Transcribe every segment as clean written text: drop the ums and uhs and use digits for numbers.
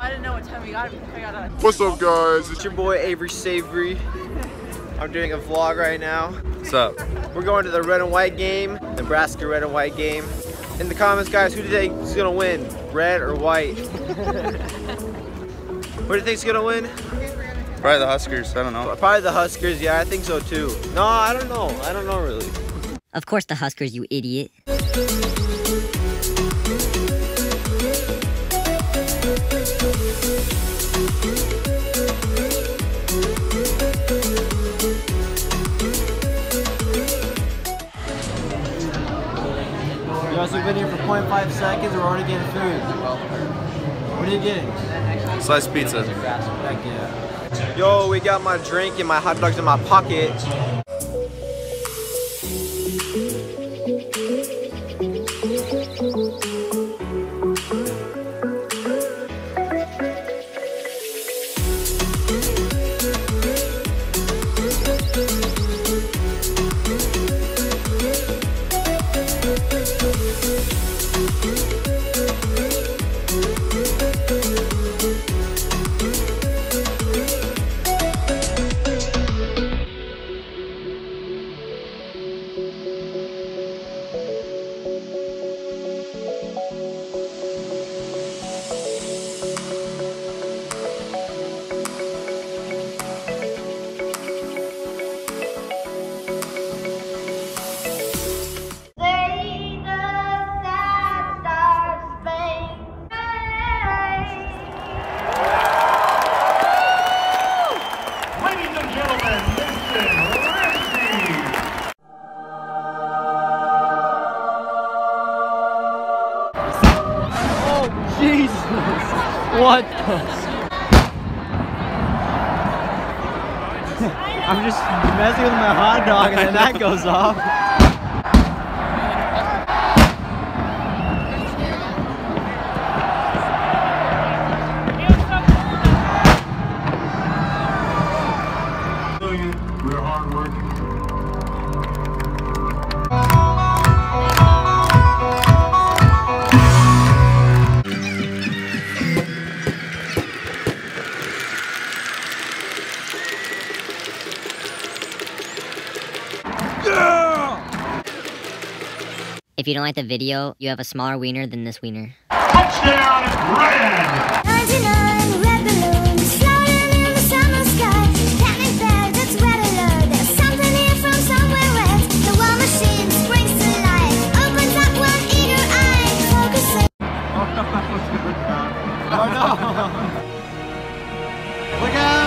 I didn't know what time we got it. What's up, guys? It's your boy Avery Savory. I'm doing a vlog right now. What's up? We're going to the red and white game, Nebraska red and white game. In the comments, guys, who do you think is gonna win, red or white? Who do you think's gonna win? Probably the Huskers. I don't know. Probably the Huskers. Yeah, I think so too. No, I don't know. I don't know really. Of course, the Huskers, you idiot. We've been here for 0.5 seconds, we're already getting food. What are you getting? Sliced pizza. Heck yeah. Yo, we got my drink and my hot dogs in my pocket. What the? I'm just messing with my hot dog and then that goes off. We're hard working. If you don't like the video, you have a smaller wiener than this wiener. Touchdown, red! 99 red balloons floating in the summer sky. Panic bags, it's red alert. There's something here from somewhere else. The war machine springs to life. Opens up one eager eye. Focusing. Oh no, that was good. Oh no! Look out!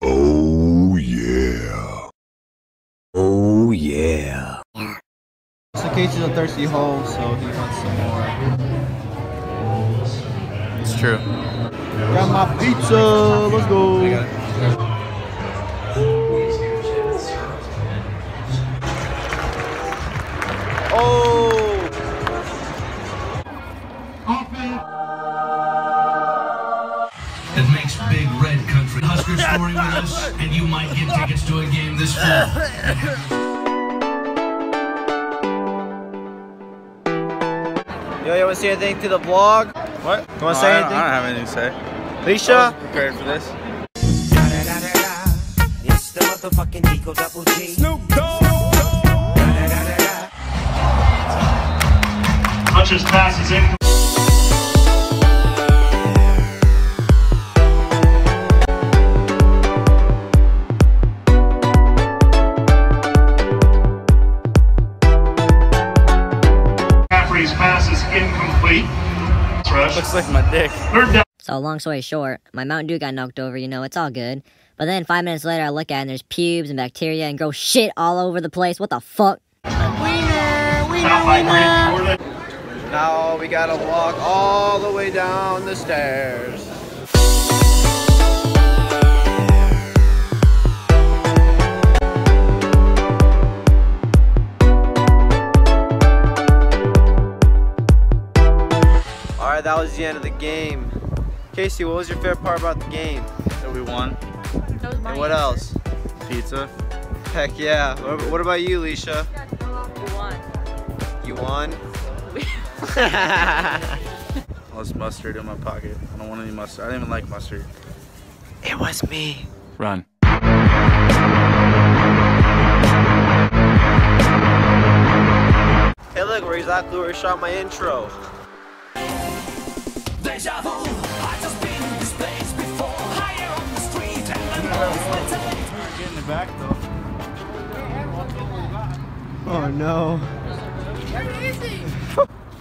Oh yeah. So Casey's a thirsty hole, so he wants some more. It's true. Got my pizza. Let's go. Oh. That makes big red country. Husker story with us, and you might get tickets to a game this fall. Yo, you want to say anything to the vlog? What? You want to say anything? I don't have anything to say. Alicia? I was prepared for this. It's the motherfucking Eagle Double G. Snoop Dogg! Hunter's pass is in. Incomplete. Looks like my dick. So long story short, my Mountain Dew got knocked over, you know, it's all good. But then 5 minutes later I look at it and there's pubes and bacteria and grow shit all over the place. What the fuck? Wiener. Now we gotta walk all the way down the stairs. That was the end of the game. Casey, what was your favorite part about the game? that we won. That was my and what answer. Else? Pizza. Heck yeah. What about you, Alicia? You won? All this mustard in my pocket. I don't want any mustard. I don't even like mustard. It was me. Run. Hey look, Razak Lure shot my intro. Deja vu, I just been in this place before. Higher on the street and the noise. We're getting it back though. Oh no. Casey!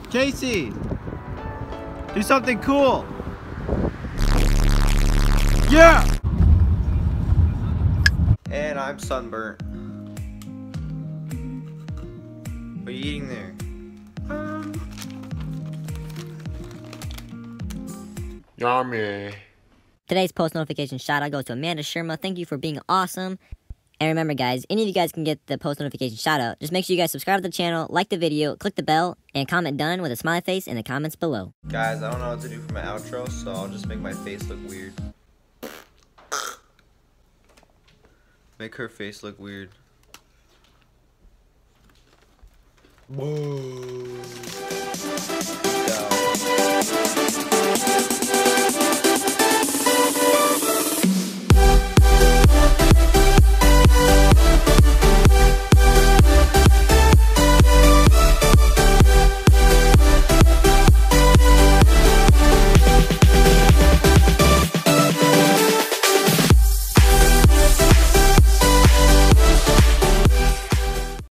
Casey! Do something cool! Yeah! And I'm sunburnt. What are you eating there? Yummy. Today's post notification shout out goes to Amanda Sherma. Thank you for being awesome. And remember guys, any of you guys can get the post notification shout out. Just make sure you guys subscribe to the channel, like the video, click the bell, and comment done with a smiley face in the comments below. Guys, I don't know what to do for my outro, so I'll just make my face look weird. Make her face look weird. Whoa.